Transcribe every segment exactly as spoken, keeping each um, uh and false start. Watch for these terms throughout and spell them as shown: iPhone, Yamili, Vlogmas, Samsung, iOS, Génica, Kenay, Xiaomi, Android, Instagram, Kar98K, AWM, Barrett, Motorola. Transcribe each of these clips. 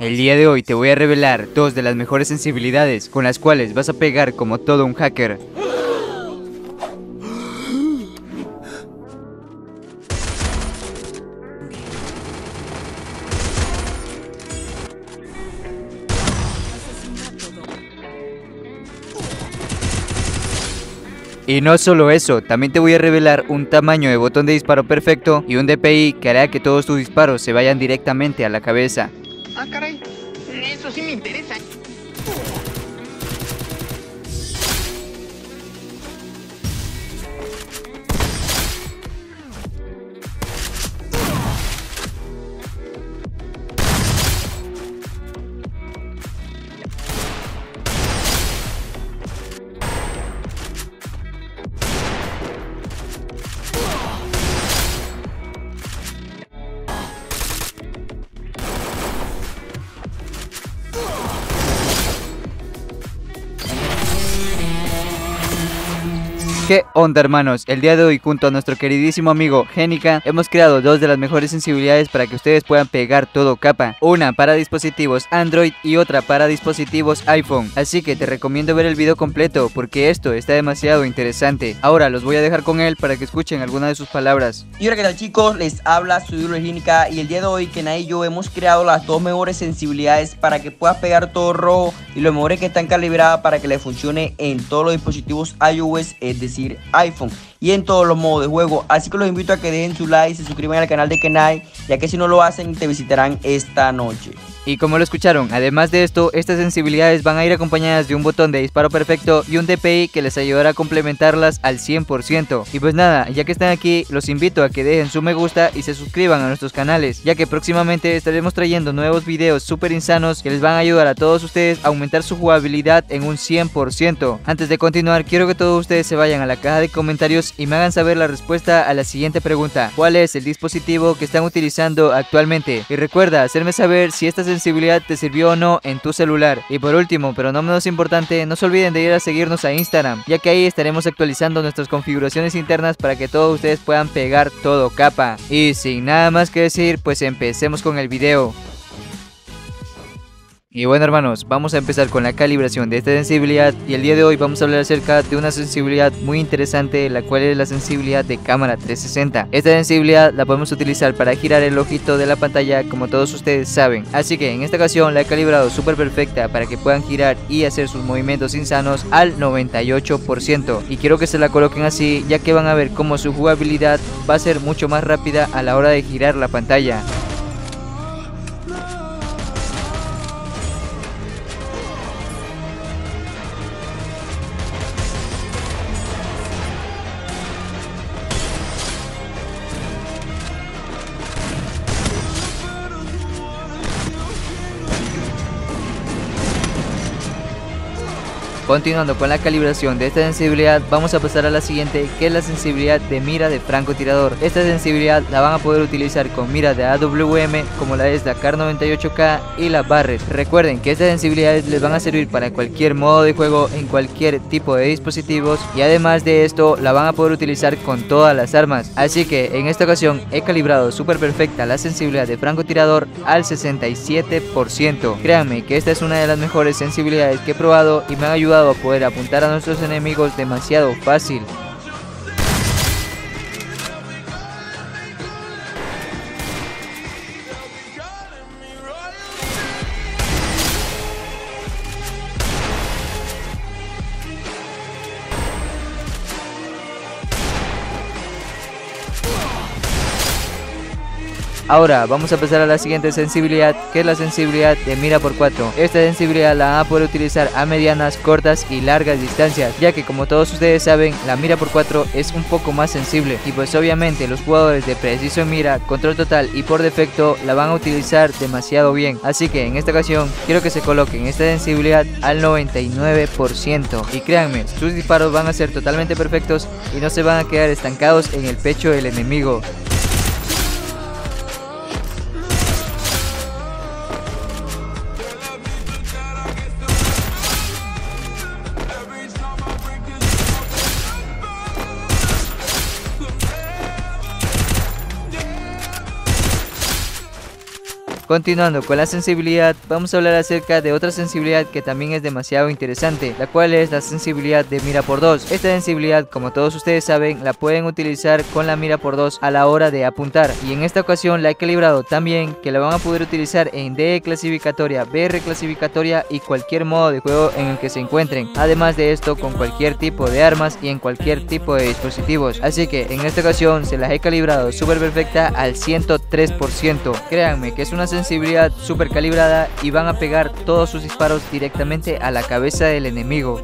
El día de hoy te voy a revelar dos de las mejores sensibilidades con las cuales vas a pegar como todo un hacker. Y no solo eso, también te voy a revelar un tamaño de botón de disparo perfecto y un D P I que hará que todos tus disparos se vayan directamente a la cabeza. Ah, caray, eso sí me interesa. ¿Qué onda, hermanos? El día de hoy, junto a nuestro queridísimo amigo Génica, hemos creado dos de las mejores sensibilidades para que ustedes puedan pegar todo capa. Una para dispositivos Android y otra para dispositivos iPhone. Así que te recomiendo ver el video completo porque esto está demasiado interesante. Ahora los voy a dejar con él para que escuchen alguna de sus palabras. Y hola, ¿qué tal, chicos? Les habla su ídolo Génica, y el día de hoy Kenay y yo hemos creado las dos mejores sensibilidades para que puedas pegar todo rojo, y lo mejor es que están calibradas para que le funcione en todos los dispositivos iOS, es decir iPhone, y en todos los modos de juego. Así que los invito a que dejen su like y se suscriban al canal de Kenay, ya que si no lo hacen te visitarán esta noche. Y como lo escucharon, además de esto, estas sensibilidades van a ir acompañadas de un botón de disparo perfecto y un D P I que les ayudará a complementarlas al cien por ciento. Y pues nada, ya que están aquí, los invito a que dejen su me gusta y se suscriban a nuestros canales, ya que próximamente estaremos trayendo nuevos videos súper insanos que les van a ayudar a todos ustedes a aumentar su jugabilidad en un cien por ciento. Antes de continuar, quiero que todos ustedes se vayan a la caja de comentarios y me hagan saber la respuesta a la siguiente pregunta: ¿cuál es el dispositivo que están utilizando actualmente? Y recuerda hacerme saber si estas sensibilidad te sirvió o no en tu celular. Y por último, pero no menos importante, no se olviden de ir a seguirnos a Instagram, ya que ahí estaremos actualizando nuestras configuraciones internas para que todos ustedes puedan pegar todo capa. Y sin nada más que decir, pues empecemos con el video. Y bueno, hermanos, vamos a empezar con la calibración de esta sensibilidad, y el día de hoy vamos a hablar acerca de una sensibilidad muy interesante, la cual es la sensibilidad de cámara trescientos sesenta. Esta sensibilidad la podemos utilizar para girar el ojito de la pantalla, como todos ustedes saben. Así que en esta ocasión la he calibrado súper perfecta para que puedan girar y hacer sus movimientos insanos al noventa y ocho por ciento. Y quiero que se la coloquen así, ya que van a ver cómo su jugabilidad va a ser mucho más rápida a la hora de girar la pantalla. Continuando con la calibración de esta sensibilidad, vamos a pasar a la siguiente, que es la sensibilidad de mira de francotirador. Esta sensibilidad la van a poder utilizar con miras de A W M, como la es la Kar noventa y ocho K y la Barrett. Recuerden que estas sensibilidades les van a servir para cualquier modo de juego, en cualquier tipo de dispositivos, y además de esto la van a poder utilizar con todas las armas. Así que en esta ocasión he calibrado súper perfecta la sensibilidad de francotirador al sesenta y siete por ciento. Créanme que esta es una de las mejores sensibilidades que he probado y me han ayudado a poder apuntar a nuestros enemigos demasiado fácil. Ahora vamos a pasar a la siguiente sensibilidad, que es la sensibilidad de mira por cuatro. Esta sensibilidad la van a poder utilizar a medianas, cortas y largas distancias, ya que como todos ustedes saben, la mira por cuatro es un poco más sensible, y pues obviamente los jugadores de precisión mira, control total y por defecto la van a utilizar demasiado bien. Así que en esta ocasión quiero que se coloquen esta sensibilidad al noventa y nueve por ciento, y créanme, sus disparos van a ser totalmente perfectos y no se van a quedar estancados en el pecho del enemigo. Continuando con la sensibilidad, vamos a hablar acerca de otra sensibilidad que también es demasiado interesante, la cual es la sensibilidad de mira por dos. Esta sensibilidad, como todos ustedes saben, la pueden utilizar con la mira por dos a la hora de apuntar, y en esta ocasión la he calibrado tan bien que la van a poder utilizar en D E clasificatoria, B R clasificatoria y cualquier modo de juego en el que se encuentren, además de esto con cualquier tipo de armas y en cualquier tipo de dispositivos. Así que en esta ocasión se las he calibrado súper perfecta al ciento tres por ciento. Créanme que es una sensibilidad súper calibrada y van a pegar todos sus disparos directamente a la cabeza del enemigo.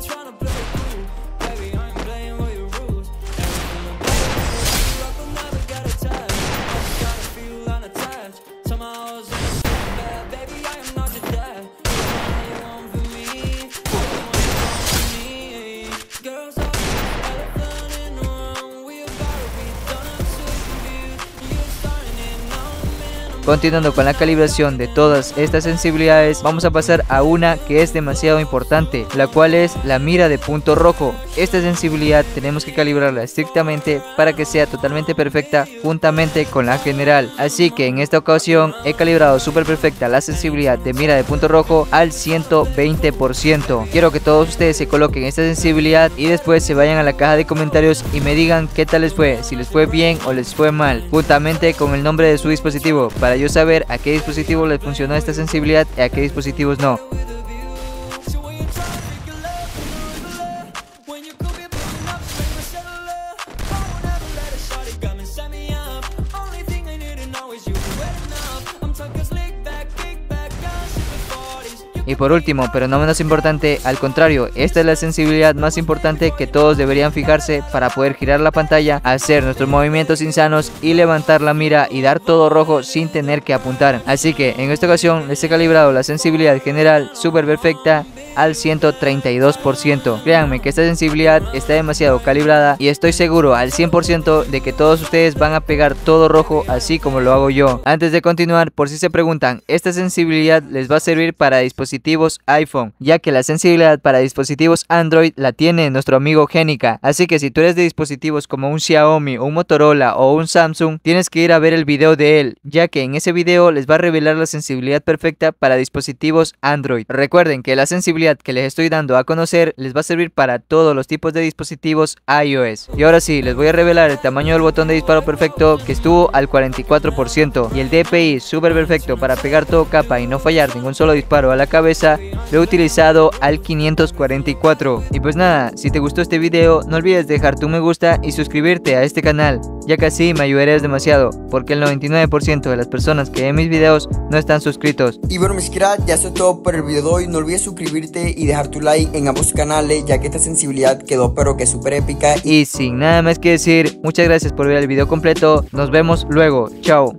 Continuando con la calibración de todas estas sensibilidades, vamos a pasar a una que es demasiado importante, la cual es la mira de punto rojo. Esta sensibilidad tenemos que calibrarla estrictamente para que sea totalmente perfecta juntamente con la general. Así que en esta ocasión he calibrado súper perfecta la sensibilidad de mira de punto rojo al ciento veinte por ciento. Quiero que todos ustedes se coloquen esta sensibilidad y después se vayan a la caja de comentarios y me digan qué tal les fue, si les fue bien o les fue mal, juntamente con el nombre de su dispositivo, para yo saber a qué dispositivo les funcionó esta sensibilidad y a qué dispositivos no. Y por último, pero no menos importante, al contrario, esta es la sensibilidad más importante que todos deberían fijarse para poder girar la pantalla, hacer nuestros movimientos insanos y levantar la mira y dar todo rojo sin tener que apuntar. Así que en esta ocasión les he calibrado la sensibilidad general súper perfecta al ciento treinta y dos por ciento. Créanme que esta sensibilidad está demasiado calibrada y estoy seguro al cien por ciento de que todos ustedes van a pegar todo rojo así como lo hago yo. Antes de continuar, por si se preguntan, esta sensibilidad les va a servir para dispositivos iPhone, ya que la sensibilidad para dispositivos Android la tiene nuestro amigo Génica. Así que si tú eres de dispositivos como un Xiaomi, un Motorola o un Samsung, tienes que ir a ver el video de él, ya que en ese video les va a revelar la sensibilidad perfecta para dispositivos Android. Recuerden que la sensibilidad que les estoy dando a conocer les va a servir para todos los tipos de dispositivos iOS. Y ahora sí, les voy a revelar el tamaño del botón de disparo perfecto, que estuvo al cuarenta y cuatro por ciento, y el D P I súper perfecto para pegar todo capa y no fallar ningún solo disparo a la cabeza lo he utilizado al quinientos cuarenta y cuatro. Y pues nada, si te gustó este video no olvides dejar tu me gusta y suscribirte a este canal, ya que así me ayudarías demasiado, porque el noventa y nueve por ciento de las personas que ven mis videos no están suscritos. Y bueno mis cracks, ya eso es todo por el video de hoy. No olvides suscribirte y dejar tu like en ambos canales, ya que esta sensibilidad quedó pero que súper épica. Y sin nada más que decir, muchas gracias por ver el video completo, nos vemos luego, chao.